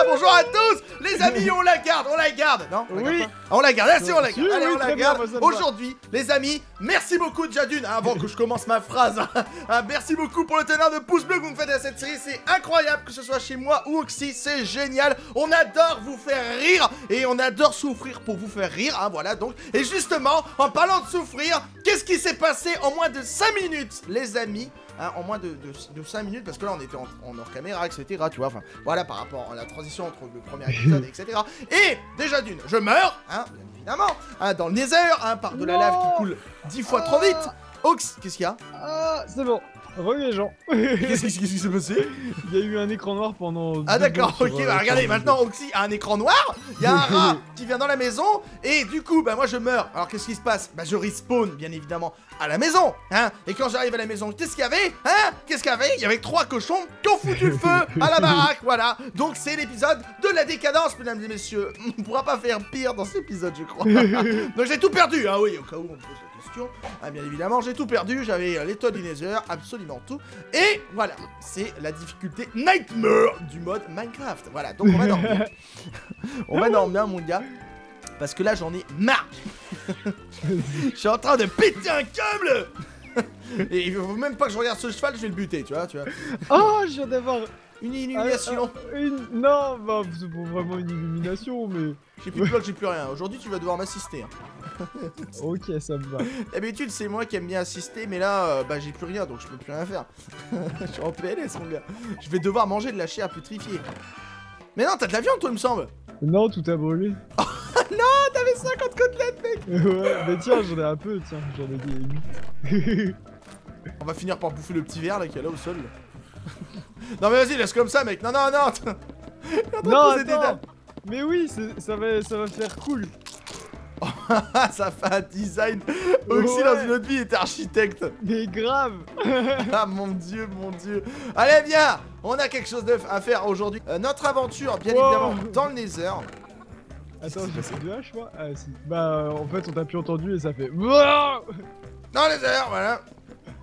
Ah bonjour à tous les amis, on la garde, non? Oui. On la garde, on la garde. Allez, on la garde. Aujourd'hui, les amis, merci beaucoup déjà d'une. Avant que je commence ma phrase, merci beaucoup pour le tonnerre de pouces bleus que vous me faites à cette série. C'est incroyable que ce soit chez moi ou Oxy, c'est génial. On adore vous faire rire et on adore souffrir pour vous faire rire. Hein, voilà donc. Et justement, en parlant de souffrir, qu'est-ce qui s'est passé en moins de 5 minutes, les amis? Hein, en moins de 5 minutes, parce que là on était en hors caméra, etc. Tu vois, enfin voilà, par rapport à la transition entre le premier épisode, etc. Et déjà d'une, je meurs, hein, bien évidemment, hein, dans le Nether, hein, par de la lave qui coule 10 fois trop vite. Ox, qu'est-ce qu'il y a? Ah, c'est bon, revu les gens. Qu'est-ce qui s'est passé? Il y a eu un écran noir pendant. Ah, d'accord, ok, bah regardez, maintenant Oxy a un écran noir, il y a un rat qui vient dans la maison, et du coup, bah moi je meurs. Alors qu'est-ce qui se passe? Bah je respawn, bien évidemment, à la maison, hein. Et quand j'arrive à la maison, qu'est-ce qu'il y avait? Hein? Qu'est-ce qu'il y avait? Il y avait 3 cochons qui ont foutu le feu à la baraque, voilà. Donc c'est l'épisode de la décadence, mesdames et messieurs. On pourra pas faire pire dans cet épisode, je crois. Donc j'ai tout perdu, hein, oui, au cas où on pose la question. Ah, bien évidemment, j'ai tout perdu, j'avais l'étoile du Nether, absolument tout. Et voilà, c'est la difficulté Nightmare du mode Minecraft. Voilà, donc on va dormir. On va dormir, mon gars, parce que là j'en ai marre. Je suis en train de péter un câble. Et il faut même pas que je regarde ce cheval, je vais le buter, tu vois, Oh, je viens d'avoir une illumination. Non, bah, c'est pas vraiment une illumination, mais... J'ai plus de bloc, j'ai plus rien. Aujourd'hui, tu vas devoir m'assister. Hein. Ok, ça me va. D'habitude, c'est moi qui aime bien assister, mais là, bah, j'ai plus rien, donc je peux plus rien faire. Je suis en PLS, mon gars. Je vais devoir manger de la chair pétrifiée. Mais non, t'as de la viande, toi, il me semble. Non, tout a brûlé. Non, t'avais 50 côtelettes, mec. Ouais, mais tiens, j'en ai un peu, tiens. J'en ai 8. On va finir par bouffer le petit verre, là, qu'il y a là au sol. Là. Non, mais vas-y, laisse comme ça, mec. Non. Non, attends. Mais oui, ça va faire cool. Ça fait un design. Oxy, ouais. Dans une autre vie, était architecte. Mais grave. Ah, mon dieu. Allez, viens. On a quelque chose à faire aujourd'hui. Notre aventure, bien évidemment, dans le Nether. Attends, c'est du H, moi. Ah, si. Bah, en fait, on t'a plus entendu et ça fait. Dans le Nether, voilà.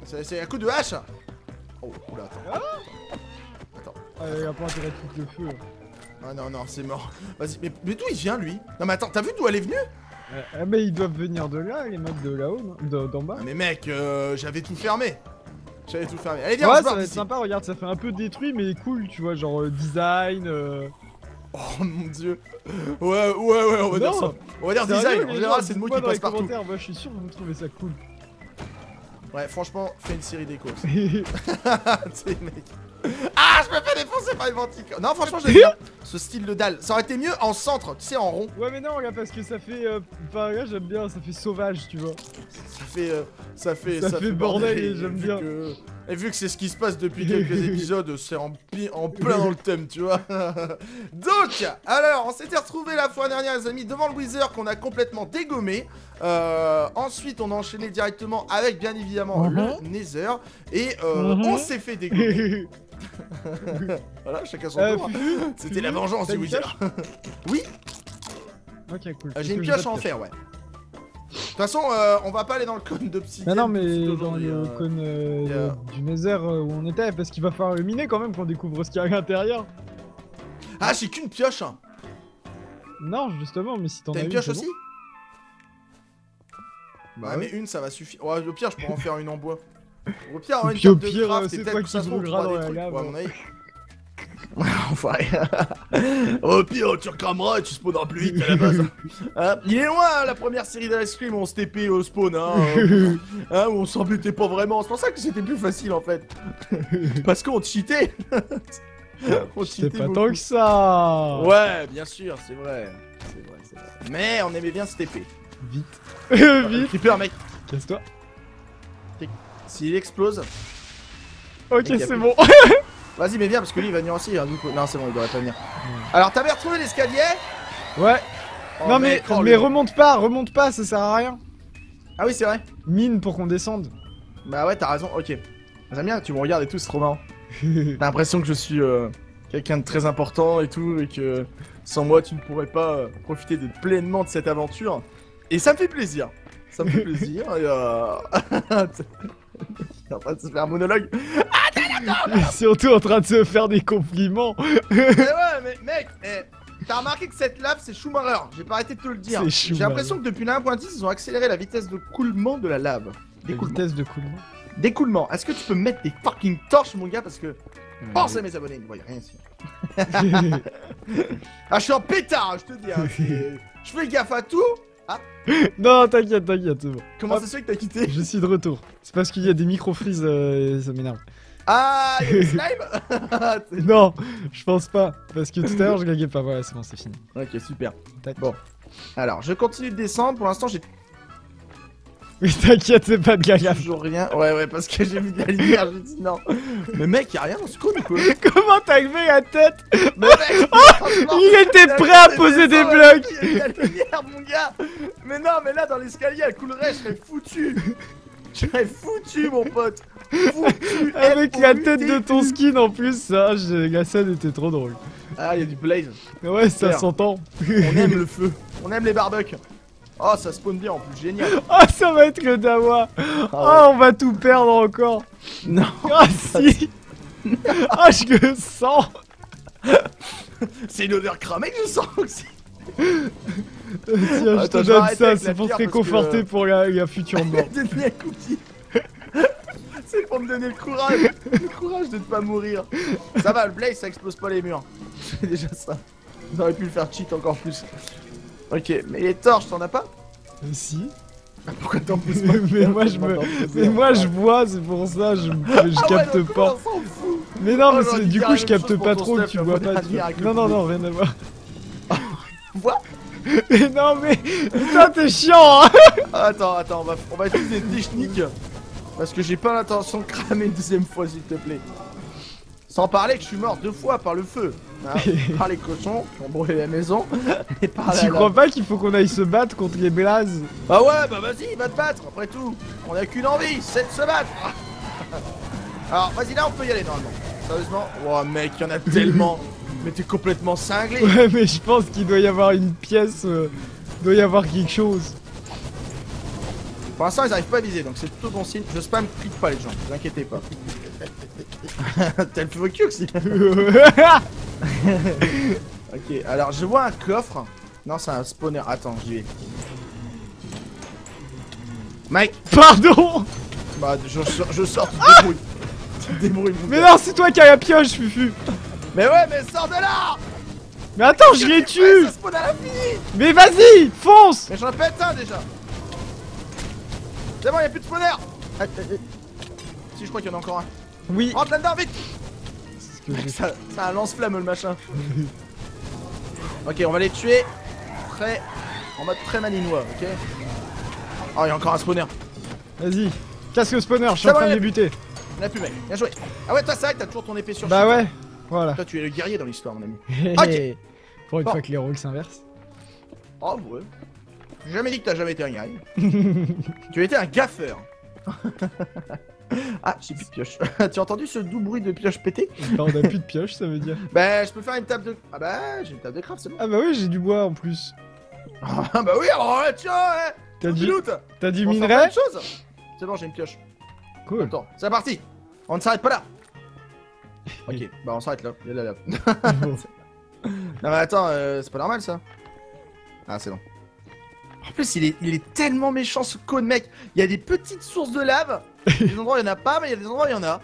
C'est un coup de hache. Oh, oula, attends. Attends. Ah, il a pas intérêt de foutre le feu. Ah non, c'est mort. Vas-y, mais d'où il vient, lui? Non, mais attends, t'as vu d'où elle est venue? Mais ils doivent venir de là, les mecs de là-haut, d'en bas. Ah, mais mec, j'avais tout fermé. Allez, viens, on se barre. Ouais, ça va être sympa, regarde, ça fait un peu détruit, mais cool, tu vois, genre design. Oh mon dieu. Ouais, on va dire ça. On va dire design, en général, c'est le mot qui passe partout. Moi, je suis sûr que vous trouvez ça cool. Ouais, franchement, fais une série déco. T'sais, mec. Ah, je me fais défoncer par une ventique. Non, franchement, j'aime bien ce style de dalle. Ça aurait été mieux en centre, tu sais, en rond. Ouais, mais non, regarde, parce que ça fait. Enfin, regarde, j'aime bien, ça fait sauvage, tu vois. Ça fait bordel, j'aime bien. Et vu que c'est ce qui se passe depuis quelques épisodes, c'est en plein dans le thème, tu vois. Donc, alors, on s'était retrouvés la fois dernière, les amis, devant le Wither qu'on a complètement dégommé. Ensuite, on a enchaîné directement avec, bien évidemment, le Nether. Et on s'est fait dégommer. Voilà, chacun son tour. C'était la vengeance du Wither. Oui. Ok, cool. J'ai une pioche en fer, ouais. De toute façon, on va pas aller dans le cône d'obsidienne. Non, mais dans le cône du Nether où on était, parce qu'il va falloir miner quand même qu'on découvre ce qu'il y a à l'intérieur. Ah, j'ai qu'une pioche. Non, justement, mais si t'en as une pioche aussi. Bah, mais une, ça va suffire. Ouais, au pire, je pourrais en faire une en bois. Au pire, une carte de craft, c'est peut-être que ça se brûlera dans la lave. Ouais, mon avis. Enfoiré. Au pire, tu recameras et tu spawneras plus vite à la base. Hein, il est loin, hein, la première série d'Ice Cream où on se TP au spawn, hein, hein, où on s'en butait pas vraiment. C'est pour ça que c'était plus facile en fait. Parce qu'on cheatait. On cheatait pas tant que ça. Ouais, bien sûr, c'est vrai. C'est vrai. Mais on aimait bien se TP. Vite. Vite. J'ai peur, mec. Casse-toi. S'il explose. Ok, c'est bon. Vas-y, mais viens parce que lui il va venir aussi. Hein, du coup... Non, c'est bon, il devrait pas venir. Alors, t'avais retrouvé l'escalier? Ouais. Oh, non, mais, remonte pas, ça sert à rien. Ah, oui, c'est vrai. Mine pour qu'on descende. Bah, ouais, t'as raison, ok. J'aime bien, tu me regardes et tout, c'est trop marrant. T'as l'impression que je suis quelqu'un de très important et tout, et que sans moi, tu ne pourrais pas profiter pleinement de cette aventure. Et ça me fait plaisir. Ça me fait plaisir. Et, t'es en train de se faire un monologue. Ah, t'es là, non, non. Surtout en train de se faire des compliments. Mais ouais, mais mec, T'as remarqué que cette lave, c'est Schumacher. J'ai pas arrêté de te le dire. J'ai l'impression que depuis la 1.10, ils ont accéléré la vitesse de coulement de la lave. D'écoulement. Est-ce que tu peux mettre des fucking torches, mon gars, parce que... Pensez à mes abonnés, ne voyez rien ici. Ah, je suis en pétard, je te dis. Hein, je fais gaffe à tout. Ah. Non, t'inquiète, t'inquiète, c'est bon. Comment ça se fait que t'as quitté? Je suis de retour. C'est parce qu'il y a des micro-freeze, ça m'énerve. Ah, il y a des slimes? Non, je pense pas. Parce que tout à l'heure, je gaguais pas. Voilà, c'est bon, c'est fini. Ok, super. Bon. Alors, je continue de descendre. Pour l'instant, j'ai... Oui, t'inquiète, c'est pas de gaga. Toujours rien. Ouais, ouais, parce que j'ai mis de la lumière, j'ai dit non. Mais mec, y'a rien, on se coule quoi. Comment t'as levé la tête? Mais mec, oh, il était prêt à poser des blocs. Il y a de la lumière, mon gars. Mais non, mais là, dans l'escalier, elle coulerait, je serais foutu. Je serais foutu, mon pote. Foutu. Avec la tête de ton skin en plus, ça, la scène était trop drôle. Ah, y'a du Blaze. Ouais, ça s'entend. On aime le feu. On aime les barbecues. Oh, ça spawn bien en plus, génial! Oh, ça va être le dawa! Ah, ouais. Oh, on va tout perdre encore! Non! Ah, si! Ah, je le sens! C'est une odeur cramée que je sens aussi! Tiens, je te donne ça, c'est pour te réconforter pour la future mort. C'est pour me donner le courage de ne pas mourir. Ça va, le Blaze, ça explose pas les murs. C'est déjà ça. J'aurais pu le faire cheat encore plus. Ok, mais les torches, t'en as pas? Si. Pourquoi t'en pousses pas? Mais moi, je vois, c'est pour ça, je capte pas. Mais non, mais du coup, je capte pas trop, tu vois pas. Non, non, non, rien à voir. Quoi? Mais non, mais putain, t'es chiant, hein. Attends, attends, on va utiliser des techniques. Parce que j'ai pas l'intention de cramer une deuxième fois, s'il te plaît. Sans parler que je suis mort 2 fois par le feu. Hein, par les cochons qui ont brûlé la maison. Et par tu crois pas qu'il faut qu'on aille se battre contre les Blazes? Bah ouais, bah vas-y, va te battre, après tout. On a qu'une envie, c'est de se battre. Alors, vas-y, là, on peut y aller, normalement. Sérieusement? Oh, mec, y'en a tellement. Mais t'es complètement cinglé. Ouais, mais je pense qu'il doit y avoir une pièce, doit y avoir quelque chose. Pour l'instant, ils arrivent pas à viser, donc c'est plutôt bon signe. Je spam, clique pas, les gens, vous inquiétez pas. T'as le plus beau cul aussi. Ok, alors je vois un coffre. Non, c'est un spawner. Attends, j'y vais. Mike. Pardon. Bah, je sors, tu te débrouilles. Tu te débrouilles. Mais non, c'est toi qui as la pioche, Fufu. Mais ouais, mais sors de là. Mais attends, je les tue. Mais vas-y, fonce. Mais j'en pète un déjà. C'est bon, y'a plus de spawner. Si, je crois qu'il y en a encore un. Oui. Rentre là-dedans, vite. Ça a un lance-flamme le machin. Ok, on va les tuer très... en mode très malinois, ok. Oh, il y a encore un spawner. Vas-y, casse le spawner, je suis en train de les buter. On l'a plus, mec, bien joué. Ah ouais, toi, c'est vrai que t'as toujours ton épée sur toi. Bah ouais, voilà. Toi, tu es le guerrier dans l'histoire, mon ami. Ok. Pour une fois que les rôles s'inversent. Oh ouais. J'ai jamais dit que t'as jamais été un guerrier. Tu étais un gaffeur. Ah, j'ai plus de pioche. Tu as entendu ce doux bruit de pioche pété? Non, on a plus de pioche, ça veut dire. Bah, je peux faire une table de... Ah bah, j'ai une table de craft, c'est bon. Ah bah oui, j'ai du bois en plus. Ah bah oui, alors là, tiens, hein. T'as du minerai? C'est bon, j'ai une pioche. Cool. Attends, c'est parti. On ne s'arrête pas là. Ok, bah on s'arrête là. Il y a de la lave. Non mais attends, c'est pas normal ça. Ah, c'est bon. En plus, il est tellement méchant ce cône, mec. Il y a des petites sources de lave. Il y a des endroits où il y en a pas, mais il y a des endroits où il y en a.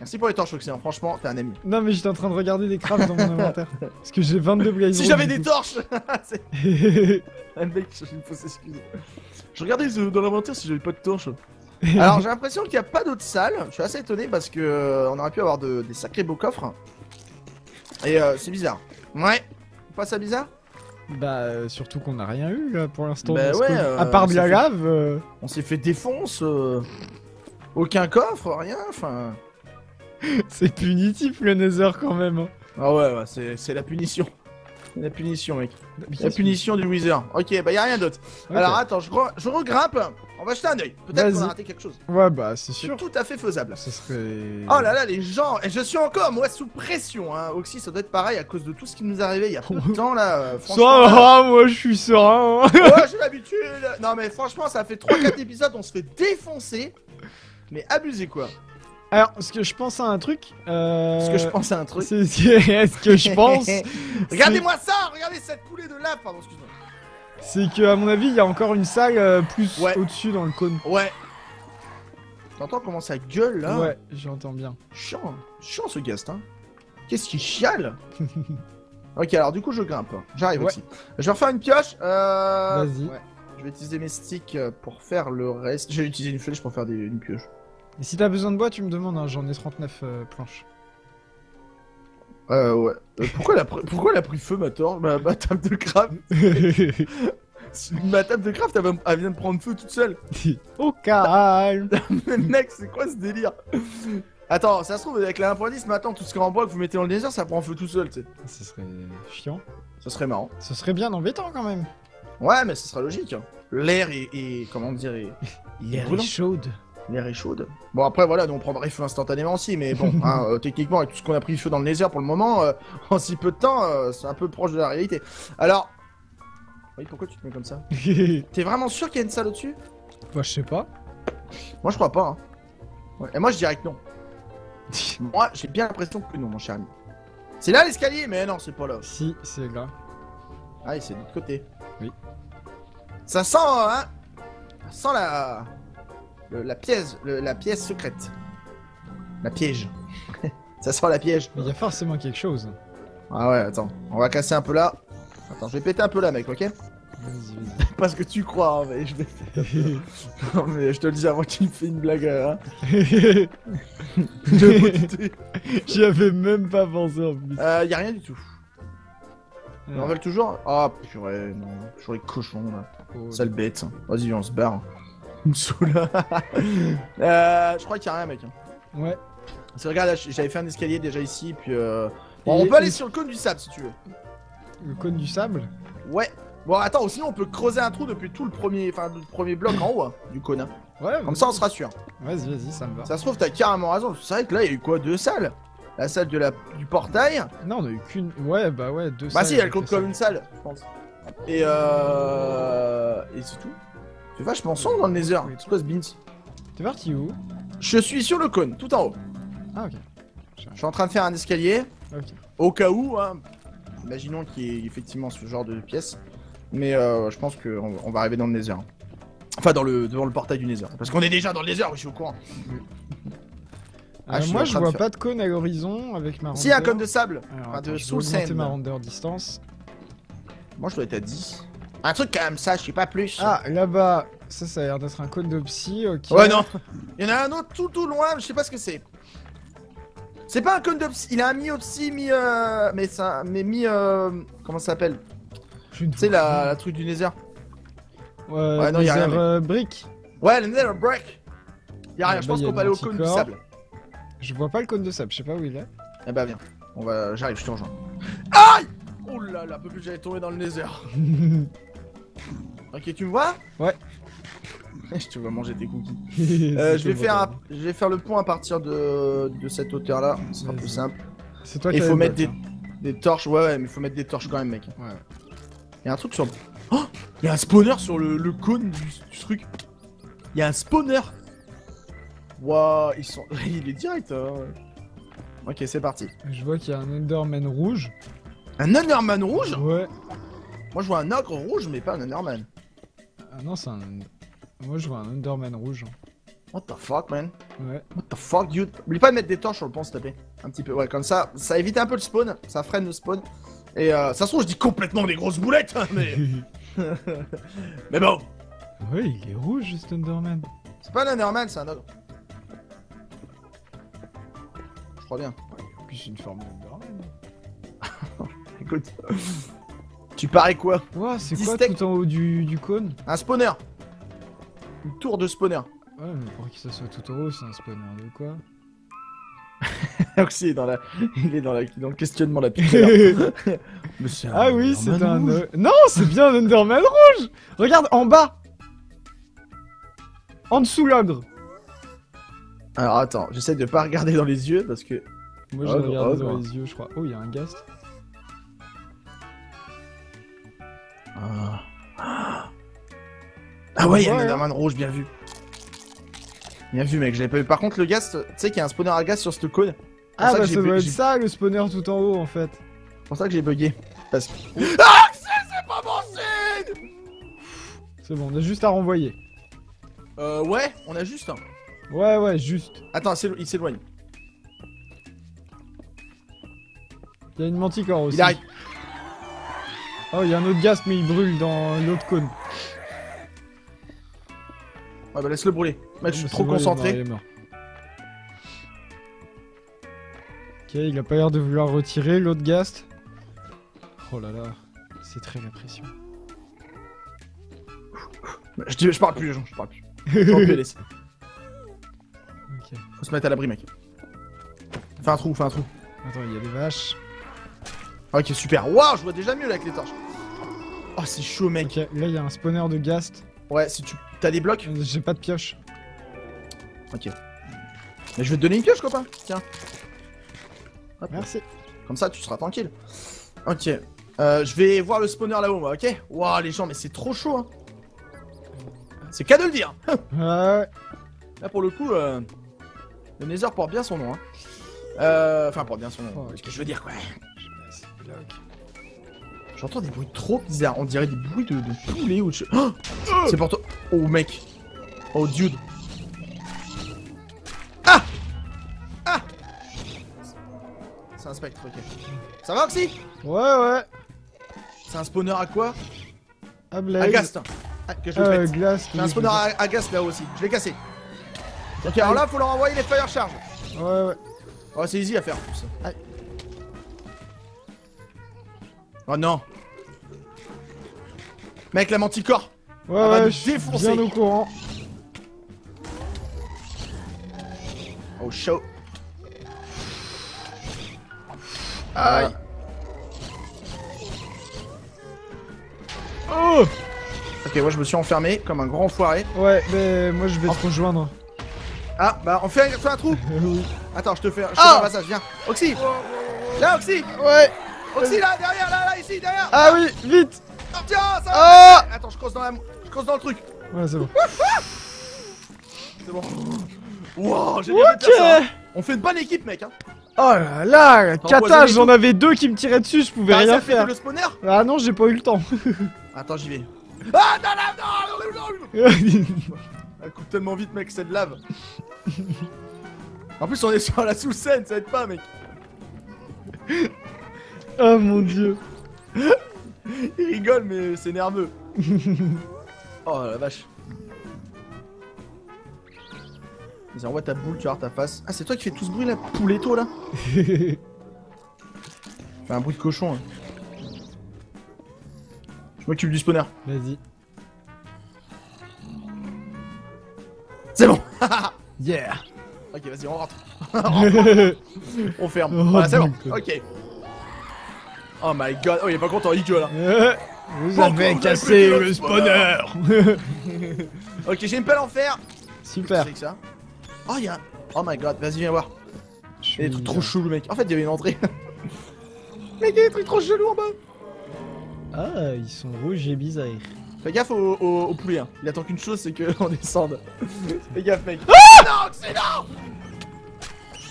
Merci pour les torches, Oxy, franchement, t'es un ami. Non, mais j'étais en train de regarder des crafts dans mon inventaire. Parce que j'ai 22 blazes. Si j'avais des torches. Un mec qui cherche une fausse excuse. Je regardais dans l'inventaire si j'avais pas de torches. Alors, j'ai l'impression qu'il n'y a pas d'autres salles. Je suis assez étonné parce que on aurait pu avoir des sacrés beaux coffres. Et c'est bizarre. Ouais, pas ça bizarre? Bah, surtout qu'on n'a rien eu là pour l'instant. Bah ouais, à part de la lave. On s'est fait défonce. Aucun coffre, rien. Enfin. C'est punitif le Nether quand même. Hein. Ah ouais, bah, c'est la punition. La punition, mec. La punition du Wither. Ok, bah y'a rien d'autre. Okay. Alors attends, je regrimpe. On va jeter un oeil. Peut-être qu'on a raté quelque chose. Ouais, bah c'est sûr. Tout à fait faisable. Ça serait... Oh là là, les gens. Et je suis encore, moi, sous pression. Hein. Oxy, ça doit être pareil à cause de tout ce qui nous est arrivé il y a peu de temps là. Franchement, ça va, moi je suis serein. Hein. Ouais, j'ai l'habitude. Non, mais franchement, ça fait 3-4 épisodes, on se fait défoncer. Mais abusé quoi. Alors, ce que je pense à un truc... Regardez-moi ça! Regardez cette coulée de lave! Pardon, excuse-moi. C'est que, à mon avis, il y a encore une salle plus au-dessus dans le cône. Ouais. T'entends comment ça gueule, là? Ouais, j'entends bien. Chiant, chiant ce Ghast, hein. Qu'est-ce qu'il chiale? Ok, alors du coup, je grimpe. J'arrive aussi. Je vais refaire une pioche. Vas-y. Ouais. Je vais utiliser mes sticks pour faire le reste. J'ai utilisé une flèche pour faire une pioche. Et si t'as besoin de bois, tu me demandes, hein, j'en ai 39 planches. Ouais. Pourquoi elle a pris feu ma table de craft? Ma table de craft, elle vient de prendre feu toute seule. Oh calme. Mec, c'est quoi ce délire? Attends, ça se trouve, avec la 1.10, maintenant, tout ce qui est en bois que vous mettez dans le Nether, ça prend feu tout seul, tu sais. Ce serait chiant. Ce serait marrant. Ce serait bien embêtant quand même. Ouais, mais ce sera logique. L'air est... comment dire... L'air est chaude. L'air est chaude. Bon, après, voilà, nous on prendrait feu instantanément aussi, mais bon, hein, techniquement, avec tout ce qu'on a pris feu dans le Nether pour le moment, en si peu de temps, c'est un peu proche de la réalité. Alors... Oui, pourquoi tu te mets comme ça? T'es vraiment sûr qu'il y a une salle au-dessus? Bah, je sais pas. Moi, je crois pas, hein. Ouais. Et moi, je dirais que non. Moi, j'ai bien l'impression que non, mon cher ami. C'est là l'escalier? Mais non, c'est pas là. Si, c'est là. Ah, et c'est de l'autre côté. Oui. Ça sent, hein? Ça sent la pièce secrète. La piège. Ça sent la piège. Il y a forcément quelque chose. Ah ouais, attends. On va casser un peu là. Attends, je vais péter un peu là, mec, ok? Vas-y. Parce que tu crois, hein, mais je vais péter. Non, mais je te le dis avant qu'il me fait une blague, hein. J'y avais même pas pensé en plus. Y a rien du tout. On en veut toujours? Ah, purée, non. Toujours les cochons, là. Oh, sale bête. Vas-y, on se barre. Me saoule. Je crois qu'il y a rien, mec. Ouais. Parce que regarde, j'avais fait un escalier déjà ici, puis bon, on peut aller sur le cône du sable, si tu veux. Le cône du sable? Ouais. Bon, attends, sinon on peut creuser un trou depuis tout le premier, enfin, le premier bloc en haut, hein, du cône. Hein. Ouais. Comme ça, on se rassure. Vas-y, vas-y, ça me va. Ça se trouve, t'as carrément raison. C'est vrai que là, il y a eu quoi? 2 salles? La salle de du portail? Non, on a eu qu'une. Ouais, bah ouais, 2 salles. Bah si, elle compte comme une salle, je pense. Et c'est tout. C'est vachement sombre dans le Nether. C'est quoi ce bins? T'es parti où? Je suis sur le cône, tout en haut. Ah, ok. Je suis en train de faire un escalier. Ok. Au cas où, hein. Imaginons qu'il y ait effectivement ce genre de pièce. Mais je pense qu'on va arriver dans le Nether. Enfin, devant le portail du Nether. Parce qu'on est déjà dans le Nether, je suis au courant. Moi, je vois pas de cône à l'horizon avec ma render. Si, un cône de sable. Enfin, de sous-scène. Ma render distance. Moi, je dois être à 10. Un truc comme ça, je sais pas plus. Ah, là-bas, ça a l'air d'être un cône de psy, ok. Ouais, non. Il y en a un autre tout loin, je sais pas ce que c'est. C'est pas un cône de psy, il a un mi-opsy, comment ça s'appelle? Tu sais, la truc du Nether. Ouais, non, y'a rien. Brick. Ouais, le Nether Brick. Y'a rien, je pense qu'on va aller au cône du sable. Je vois pas le cône de sable, je sais pas où il est. Eh bah, viens. J'arrive, je te rejoins. Aïe! Oh là là, peu plus j'allais tomber dans le Nether. Ok, tu me vois? Ouais. Je te vois manger tes cookies. Je vais faire le pont à partir de cette hauteur là. C'est un peu simple. C'est toi qui... Il faut mettre des torches. Ouais, mais il faut mettre des torches quand même, mec. Ouais. Il y a un truc sur... Oh, il y a un spawner sur le cône du truc. Il y a un spawner. Waouh, ils sont... Il est direct. Ok, c'est parti. Je vois qu'il y a un Enderman rouge. Un Enderman rouge? Ouais. Moi je vois un ogre rouge mais pas un Enderman. Ah non, c'est un... Moi je vois un Enderman rouge. What the fuck, man? Ouais. What the fuck, dude? Oublie pas de mettre des torches sur le pont s'il te plaît. Un petit peu, ouais, comme ça, ça évite un peu le spawn, ça freine le spawn. Et ça se trouve je dis complètement des grosses boulettes, mais... mais bon. Ouais, il est rouge juste Enderman. C'est pas un Enderman, c'est un ogre. Je crois bien. Ouais, et puis c'est une forme d'Enderman. Écoute, tu parais quoi? Wow, c'est quoi tout en haut du cône? Un spawner. Une tour de spawner. Ouais, mais pour que ça soit tout en haut, c'est un spawner de quoi? Oxy est dans dans le questionnement là. Ah oui, c'est un... Non, c'est bien un Enderman rouge. Regarde, en bas. En dessous l'ogre. Alors attends, j'essaie de pas regarder dans les yeux parce que... Moi je regarde dans les yeux, je crois. Oh, il y a un Ghast. Ah ouais, il y a un Enderman rouge, bien vu. Bien vu, mec, je l'avais pas vu. Par contre, le Ghast, tu sais qu'il y a un spawner à Ghast sur ce cône. Ah, bah ça doit être ça le spawner tout en haut en fait. C'est pour ça que j'ai bugué. Parce que. Ah, c'est pas bon signe. C'est bon, on a juste à renvoyer. Ouais, on a juste. Hein. Ouais, juste. Attends, il s'éloigne. Il y a une manticore aussi. Il arrive. Oh, il y a un autre Ghast, mais il brûle dans l'autre cône. Ouais, bah laisse-le brûler. Mec, je suis trop concentré. Ok, il a pas l'air de vouloir retirer l'autre Ghast. Oh là là, c'est très la pression. Je parle plus, les gens, je parle plus. Okay. Faut se mettre à l'abri, mec. Fais un trou, fais un trou. Attends, il y a des vaches. Ok, super. Waouh, je vois déjà mieux là avec les torches. Oh, c'est chaud, mec. Ok, là, il y a un spawner de Ghast. Ouais, si tu. T'as des blocs? J'ai pas de pioche. Ok. Mais je vais te donner une pioche, copain. Tiens. Hop. Merci. Comme ça, tu seras tranquille. Ok. Je vais voir le spawner là-haut, moi, ok? Waouh, les gens, mais c'est trop chaud, hein. C'est qu'à de le dire. Ouais. Là, pour le coup, le Nether porte bien son nom, hein. Enfin, porte bien son nom. Oh, ce que je veux dire, quoi. J'entends des bruits trop bizarres, on dirait des bruits de poulet ou de... Oh, c'est pour toi. Oh mec. Oh dude. Ah. Ah. C'est un spectre, ok. Ça va Oxy? Ouais. C'est un spawner à quoi? À Blaze. À Ghast. Ah, que je le pète. J'ai un spawner à Ghast là aussi, je l'ai cassé. Ok, alors là faut leur envoyer les fire charges. Ouais. Oh, c'est easy à faire en plus. Allez. Oh non! Mec, la manticore! Ouais, je suis bien au courant. Oh, chaud! Aïe! Oh! Ok, moi je me suis enfermé comme un grand enfoiré. Ouais, mais moi je vais te rejoindre. Ah, bah on fait un trou! Attends, je te fais un passage, viens! Oxy! Là, Oxy! Ouais! Oxy là, derrière, là, ici, derrière! Ah oui, vite! Oh, tiens, ça va! Ah attends, je creuse dans le truc! Ouais, c'est bon. C'est bon. Wow, j'ai bien fait ça, hein. On fait une bonne équipe, mec, hein. Oh là là, cata, j'en avais deux qui me tiraient dessus, je pouvais rien faire. Le spawner? Ah non, j'ai pas eu le temps. Attends, j'y vais. Ah non. Elle coupe tellement vite, mec, c'est de lave. En plus, on est sur la sous-scène, ça aide pas, mec. Oh mon dieu. Il rigole mais c'est nerveux. Oh la vache. Vas-y, envoie ta boule, tu vas voir ta face. Ah, c'est toi qui fais tout ce bruit là, pouletto là. Fais un bruit de cochon, hein. Je m'occupe du spawner. Vas-y. C'est bon. Yeah. Ok, vas-y, on rentre. On ferme. Oh, voilà, c'est bon, ok. Oh my god, oh il est pas content, il gueule hein. Vous avez cassé le spawner. Ok, j'ai une pelle en fer. Super. Que ça. Oh y'a un... Oh my god, vas-y viens voir. Il y a des trucs trop chelous, mec. En fait il y avait une entrée. Mec, il y a des trucs trop chelous en bas. Ah, ils sont rouges et bizarres. Fais gaffe au poulet, hein. Il attend qu'une chose, c'est qu'on descende. Fais gaffe, mec. Ah non, c'est non.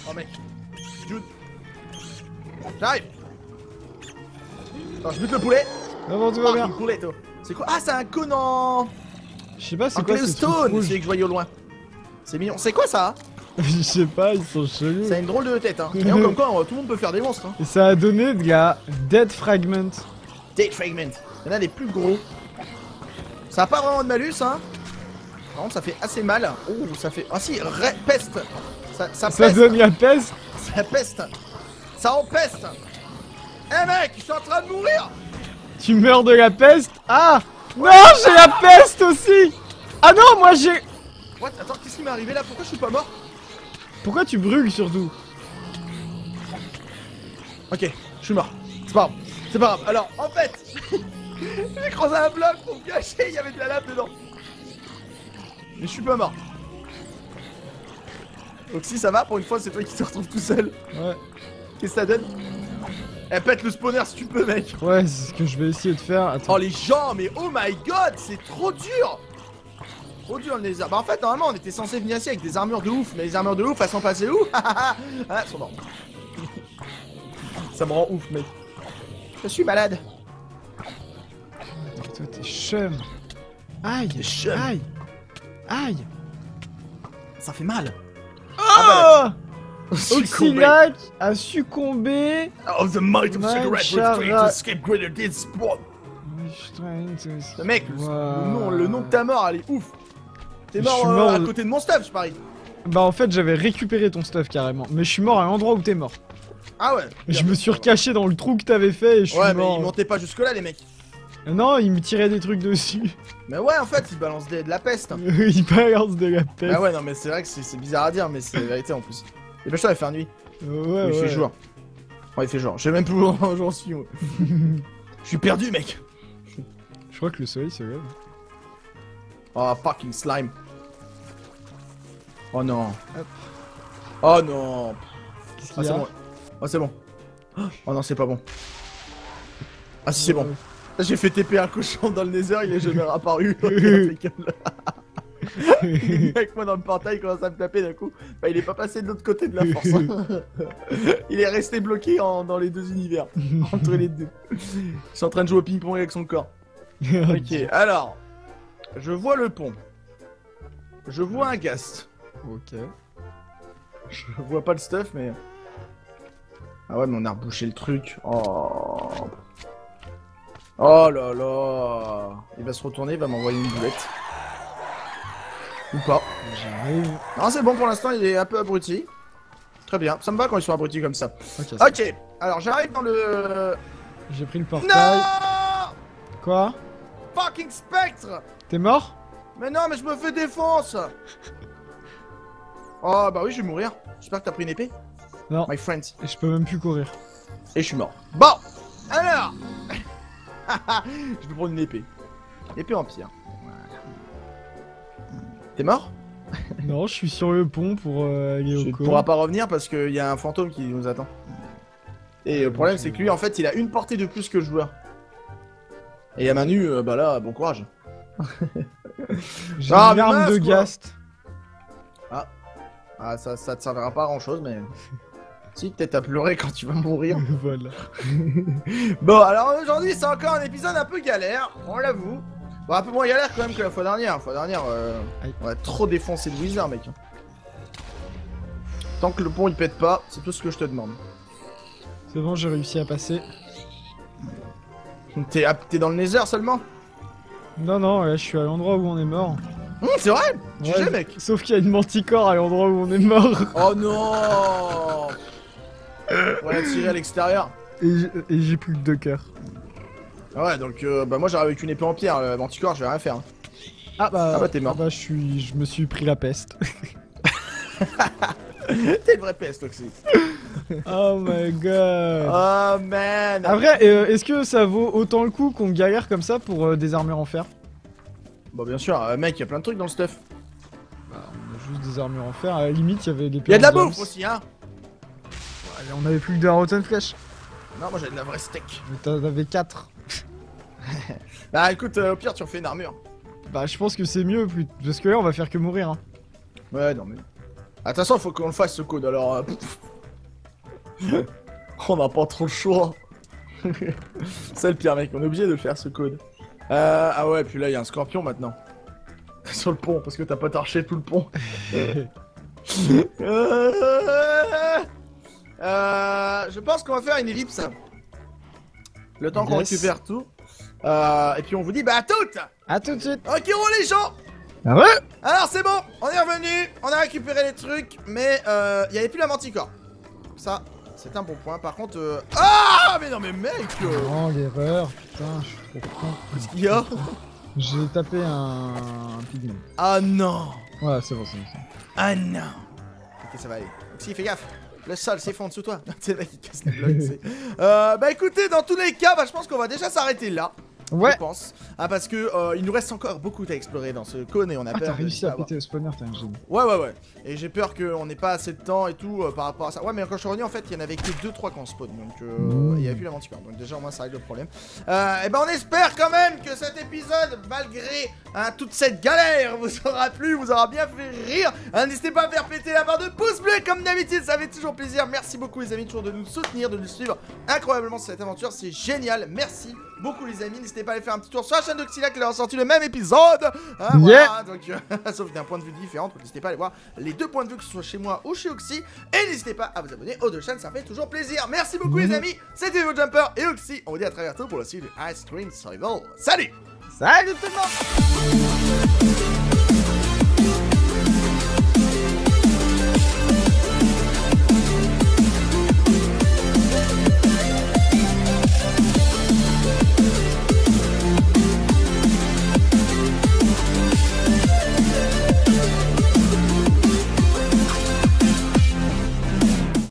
Oh mec, Jude. J'arrive. Attends, je bute le poulet. Non, tout va bien. C'est quoi? Ah, c'est un cône en... Je sais pas, c'est quoi? Stone, c'est que je voyais au loin. C'est mignon. C'est quoi ça? Je sais pas, ils sont chelous. Ça a une drôle de tête, hein. Et comme quoi, tout le monde peut faire des monstres, hein. Et ça a donné de la Dead Fragment. Dead Fragment. Il y en a des plus gros. Ça a pas vraiment de malus, hein. Par contre, ça fait assez mal. Oh, ça fait... Ah si, peste. Ça donne la peste. Ça peste. Ça empeste. Eh hey mec, je suis en train de mourir! Tu meurs de la peste? Ah! Non, j'ai la peste aussi! Ah non, moi j'ai... What? Attends, qu'est-ce qui m'est arrivé là? Pourquoi je suis pas mort? Pourquoi tu brûles surtout? Ok, je suis mort. C'est pas grave. C'est pas grave. Alors, en fait, j'ai creusé un bloc pour me cacher, il y avait de la lave dedans. Mais je suis pas mort. Donc si ça va, pour une fois, c'est toi qui te retrouves tout seul. Ouais. Qu'est-ce que ça donne? Eh, pète le spawner si tu peux, mec. Ouais, c'est ce que je vais essayer de faire. Attends. Oh les gens, mais oh my god, c'est trop dur. trop dur le nether. Bah en fait normalement on était censé venir ici avec des armures de ouf, mais les armures de ouf elles sont passées où? Ah elles sont mortes. Ça me rend ouf mec. Je suis malade. Toi t'es chum. Aïe, aïe, aïe. Ça fait mal. Ah bah, Oxilac a succombé. Of the might of cigarette was trying to escape greater deeds. Mec, le nom de ta mort, elle est ouf. T'es mort, mort à côté de mon stuff, je parie. Bah en fait, j'avais récupéré ton stuff carrément, mais je suis mort à l'endroit où t'es mort. Ah ouais. Je me suis recaché dans le trou que t'avais fait et je suis mort. Ouais, mais ils montaient pas jusque là, les mecs. Non, il me tirait des trucs dessus. Mais ouais, en fait, il balance de la peste. Il balance de la peste. Ah ouais, non, mais c'est vrai que c'est bizarre à dire, mais c'est la vérité en plus. Et ben, je t'avais fait nuit. Ouais, il fait jour. Ouais, il fait jour. Je sais même plus où j'en suis. Je suis perdu, mec. Je crois que le soleil se lève. Oh, fucking slime. Oh non. Hop. Oh non. Qu'est-ce qu'il y a? Ah, c'est bon. Oh, bon. Oh non, c'est pas bon. Ah, si, c'est bon. J'ai fait TP un cochon dans le nether, il est jamais réapparu. Il est avec moi dans le portail, il commence à me taper d'un coup. Bah, il est pas passé de l'autre côté de la force. Il est resté bloqué dans les deux univers. Entre les deux. Je suis en train de jouer au ping-pong avec son corps. Ok, alors. Je vois le pont. Je vois un ghast. Ok. Je vois pas le stuff, mais. Ah ouais, mais on a rebouché le truc. Oh. Oh là là. Il va se retourner, il va m'envoyer une boulette. Ou pas. J'arrive. Non, c'est bon pour l'instant, il est un peu abruti. Très bien, ça me va quand ils sont abrutis comme ça. Ok, okay. Alors j'arrive dans le... J'ai pris le portail. Non. Quoi? Fucking spectre. T'es mort? Mais non, mais je me fais défonce. Oh bah oui, je vais mourir. J'espère que t'as pris une épée. Non. My friend. Et je peux même plus courir. Et je suis mort. Bon. Alors... Je vais prendre une épée. Épée en pierre. Voilà. T'es mort? Non, je suis sur le pont pour aller au coin. Tu pourras pas revenir parce qu'il y a un fantôme qui nous attend. Et le problème, c'est que lui, en fait, il a une portée de plus que le joueur. Et à main nue, bah là, bon courage. J'ai une arme de Ghast. Ah. Ah, ça te servira pas à grand chose, mais... Si, peut-être à pleurer quand tu vas mourir. Voilà. Bon, alors aujourd'hui, c'est encore un épisode un peu galère, on l'avoue. Bon, un peu moins galère quand même que la fois dernière. La fois dernière, on a trop défoncé le Wither, mec. Tant que le pont il pète pas, c'est tout ce que je te demande. C'est bon, j'ai réussi à passer. T'es dans le nether seulement? Non, non, là, je suis à l'endroit où on est mort. C'est vrai, tu sais, mec. Sauf qu'il y a une manticore à l'endroit où on est mort. Oh non. On a tiré à l'extérieur. Et j'ai plus que 2 cœurs. Ouais, donc bah moi j'arrive avec une épée en pierre, le manticore je vais rien faire. Hein. Ah bah t'es mort. Ah bah je me suis pris la peste. T'es une vraie peste Oxy. Oh my god. Oh man. Après, est-ce que ça vaut autant le coup qu'on galère comme ça pour des armures en fer? Bah bien sûr, mec, y a plein de trucs dans le stuff. Bah on a juste des armures en fer, à la limite y avait des pierres. Y'a de la bouffe aussi hein. On avait plus que de la rotten flesh. Non, moi j'avais de la vraie steak. Mais t'en avais 4. Bah écoute, au pire tu refais une armure. Bah je pense que c'est mieux, parce que là on va faire que mourir. Hein. Ouais, non mais... Attention, faut qu'on le fasse ce code, alors... On n'a pas trop le choix. C'est le pire mec, on est obligé de faire ce code. Ah ouais, puis là il y a un scorpion maintenant. Sur le pont, parce que t'as pas torché tout le pont. Je pense qu'on va faire une ellipse. Le temps qu'on récupère tout. Et puis on vous dit bah à toutes. À tout de suite. Ok, roule les gens. Ah ouais. Alors c'est bon, on est revenu, on a récupéré les trucs, mais il n'y avait plus la manticore. Ça, c'est un bon point. Par contre, ah mais non mais mec. Oh l'erreur, putain, je suis trop con. Qu'est-ce qu'il y a? J'ai tapé un pigment. Ah non. Ouais, c'est bon, c'est bon. Ah non. Ok, ça va aller. Si, fais gaffe. Le sol s'effondre sous toi. C'est là qui casse les blocs. Bah écoutez, dans tous les cas, bah, je pense qu'on va déjà s'arrêter là. Ouais. Je pense. Ah, parce que il nous reste encore beaucoup à explorer dans ce cône et on a peur. T'as réussi à péter le spawner, t'as un génie. Ouais, ouais, ouais. Et j'ai peur qu'on n'ait pas assez de temps et tout par rapport à ça. Ouais, mais quand je suis revenu, en fait, il y en avait que 2-3 qu'on spawn. Donc il n'y avait plus la manticore. Donc déjà, au moins, ça règle le problème. Et ben, on espère quand même que cet épisode, malgré toute cette galère, vous aura plu, vous aura bien fait rire. N'hésitez pas à faire péter la barre de pouce bleu comme d'habitude, ça fait toujours plaisir. Merci beaucoup, les amis, toujours de nous soutenir, de nous suivre incroyablement sur cette aventure. C'est génial. Merci beaucoup, les amis. N'hésitez pas à aller faire un petit tour sur la chaîne d'Oxilac, qui leur a sorti le même épisode. Voilà, donc, sauf d'un point de vue différent. Donc, n'hésitez pas à aller voir les deux points de vue, que ce soit chez moi ou chez Oxy. Et n'hésitez pas à vous abonner aux deux chaînes, ça fait toujours plaisir. Merci beaucoup, les amis. C'était Furious Jumper et Oxy. On vous dit à très bientôt pour la suite de Ice Cream Survival. Salut! Salut tout le monde!